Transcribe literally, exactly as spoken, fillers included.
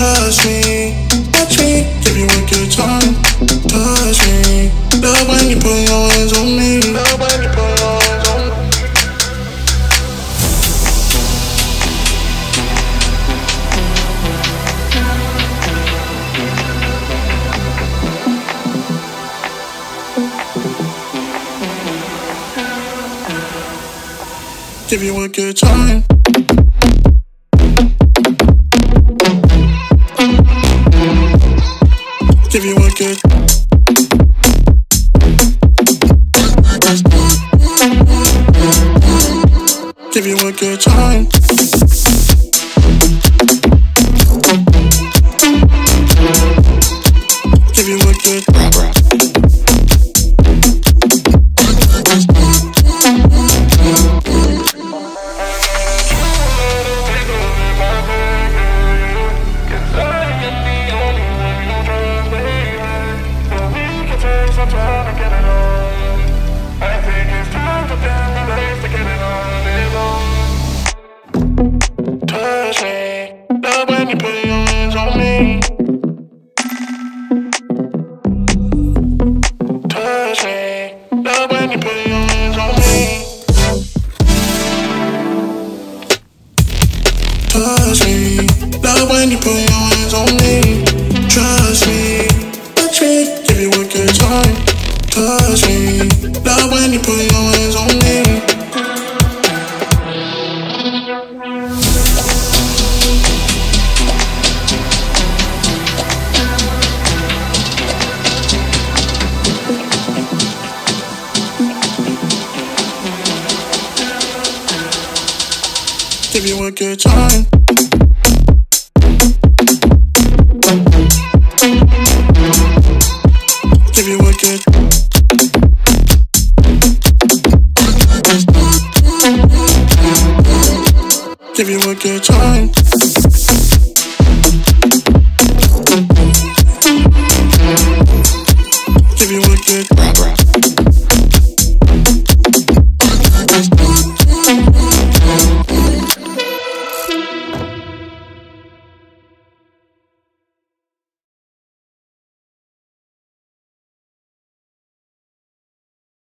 Touch me, touch me, if you work your tongue. Touch me, love when you put your hands on me. Love when you put your hands on me. Give you a good time. Give you a good. Give you a good time. Give you a good. Touch me, love when you put your hands on me. Trust me, touch me, give you a good time. Touch me, love when you put your hands on me. Give you a good time.